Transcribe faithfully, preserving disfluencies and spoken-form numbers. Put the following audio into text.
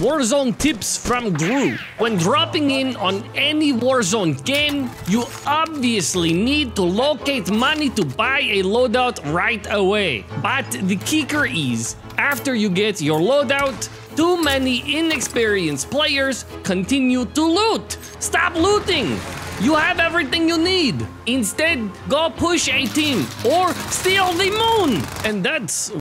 Warzone tips from Gru. When dropping in on any Warzone game, you obviously need to locate money to buy a loadout right away. But the kicker is, after you get your loadout, too many inexperienced players continue to loot. Stop looting! You have everything you need. Instead, go push a team or steal the moon! And that's